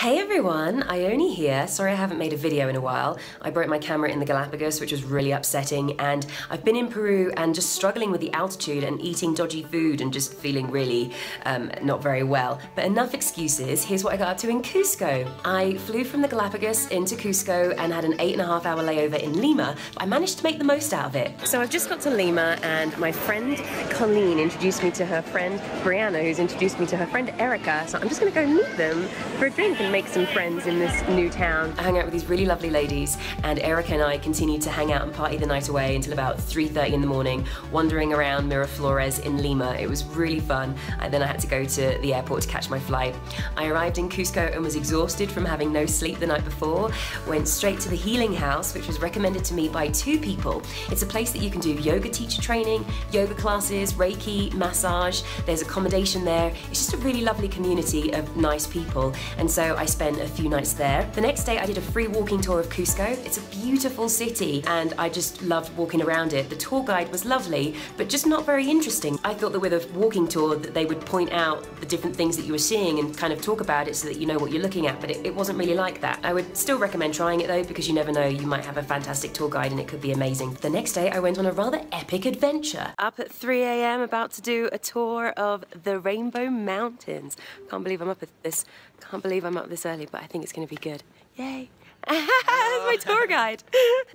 Hey everyone, Ione here. Sorry I haven't made a video in a while. I broke my camera in the Galapagos, which was really upsetting, and I've been in Peru and just struggling with the altitude and eating dodgy food and just feeling really not very well. But enough excuses, here's what I got up to in Cusco. I flew from the Galapagos into Cusco and had an 8.5-hour layover in Lima, but I managed to make the most out of it. So I've just got to Lima and my friend Colleen introduced me to her friend Brianna, who's introduced me to her friend Erica, so I'm just gonna go meet them for a drink and make some friends in this new town. I hung out with these really lovely ladies, and Erica and I continued to hang out and party the night away until about 3:30 in the morning, wandering around Miraflores in Lima. It was really fun, and then I had to go to the airport to catch my flight. I arrived in Cusco and was exhausted from having no sleep the night before, went straight to the Healing House, which was recommended to me by two people. It's a place that you can do yoga teacher training, yoga classes, Reiki, massage. There's accommodation there. It's just a really lovely community of nice people, and so I spent a few nights there. The next day I did a free walking tour of Cusco. It's a beautiful city and I just loved walking around it. The tour guide was lovely, but just not very interesting. I thought that with a walking tour that they would point out the different things that you were seeing and kind of talk about it so that you know what you're looking at, but it wasn't really like that. I would still recommend trying it though, because you never know, you might have a fantastic tour guide and it could be amazing. The next day I went on a rather epic adventure. Up at 3 AM about to do a tour of the Rainbow Mountains. Can't believe I'm up this early, but I think it's going to be good. Yay! That's my tour guide.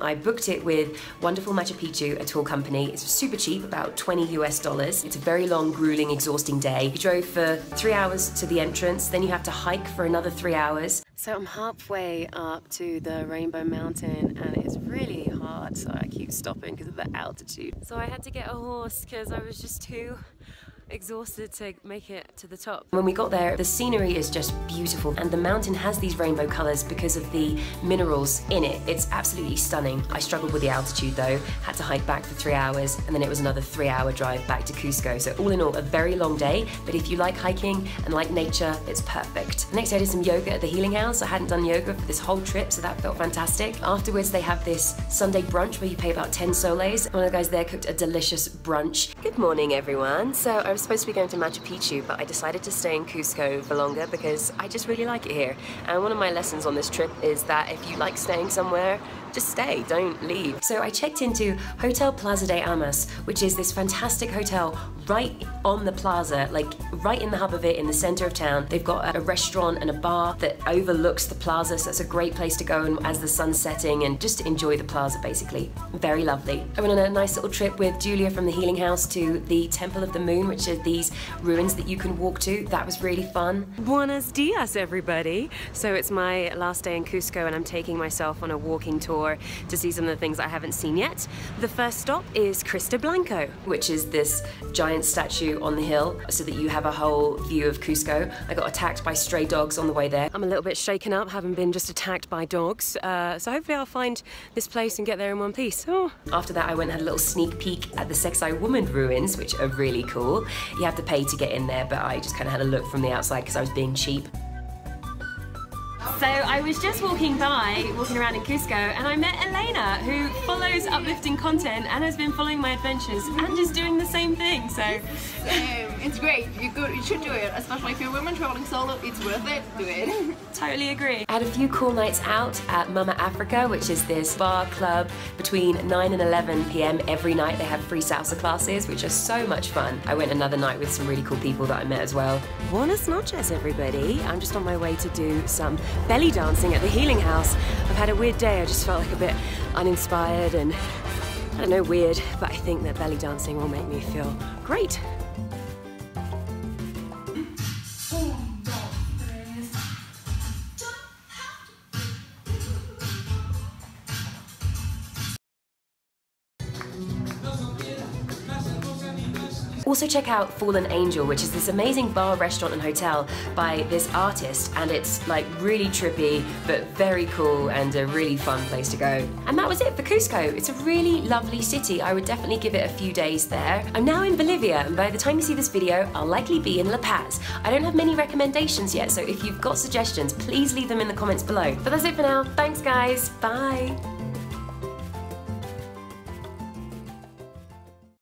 I booked it with Wonderful Machu Picchu, a tour company. It's super cheap, about $20 US. It's a very long, grueling, exhausting day. You drove for 3 hours to the entrance, then you have to hike for another 3 hours. So I'm halfway up to the Rainbow Mountain and it's really hard, so I keep stopping because of the altitude. So I had to get a horse because I was just too exhausted to make it to the top. When we got there, the scenery is just beautiful, and the mountain has these rainbow colors because of the minerals in it. It's absolutely stunning. I struggled with the altitude though, had to hike back for 3 hours, and then it was another 3-hour drive back to Cusco. So all in all, a very long day, but if you like hiking and like nature, it's perfect. The next day I did some yoga at the Healing House. I hadn't done yoga for this whole trip, so that felt fantastic. Afterwards, they have this Sunday brunch where you pay about 10 soles. One of the guys there cooked a delicious brunch. Good morning, everyone. So I was supposed to be going to Machu Picchu, but I decided to stay in Cusco for longer because I just really like it here. And one of my lessons on this trip is that if you like staying somewhere, just stay, don't leave. So I checked into Hotel Plaza de Armas, which is this fantastic hotel right on the plaza, like right in the hub of it, in the center of town. They've got a restaurant and a bar that overlooks the plaza, so it's a great place to go and as the sun's setting and just enjoy the plaza, basically. Very lovely. I went on a nice little trip with Julia from the Healing House to the Temple of the Moon, which are these ruins that you can walk to. That was really fun. Buenos dias, everybody. So it's my last day in Cusco and I'm taking myself on a walking tour to see some of the things I haven't seen yet. The first stop is Cristo Blanco, which is this giant statue on the hill so that you have a whole view of Cusco. I got attacked by stray dogs on the way there. I'm a little bit shaken up, having been just attacked by dogs, so hopefully I'll find this place and get there in one piece. Oh. After that I went and had a little sneak peek at the Sacsayhuamán ruins, which are really cool. You have to pay to get in there, but I just kind of had a look from the outside because I was being cheap. So I was just walking around in Cusco, and I met Elena, who follows uplifting content and has been following my adventures and is doing the same thing, so... it's great, you should do it, especially if you're women traveling solo, it's worth it, do it. Totally agree. I had a few cool nights out at Mama Africa, which is this bar club. Between 9 and 11 PM every night they have free salsa classes, which are so much fun. I went another night with some really cool people that I met as well. Buenas noches, everybody. I'm just on my way to do some belly dancing at the Healing House. I've had a weird day. I just felt like a bit uninspired and, I don't know, weird, but I think that belly dancing will make me feel great. Also check out Fallen Angel, which is this amazing bar, restaurant and hotel by this artist, and it's like really trippy but very cool and a really fun place to go. And that was it for Cusco. It's a really lovely city. I would definitely give it a few days there. I'm now in Bolivia, and by the time you see this video I'll likely be in La Paz. I don't have many recommendations yet, so if you've got suggestions please leave them in the comments below. But that's it for now. Thanks guys. Bye.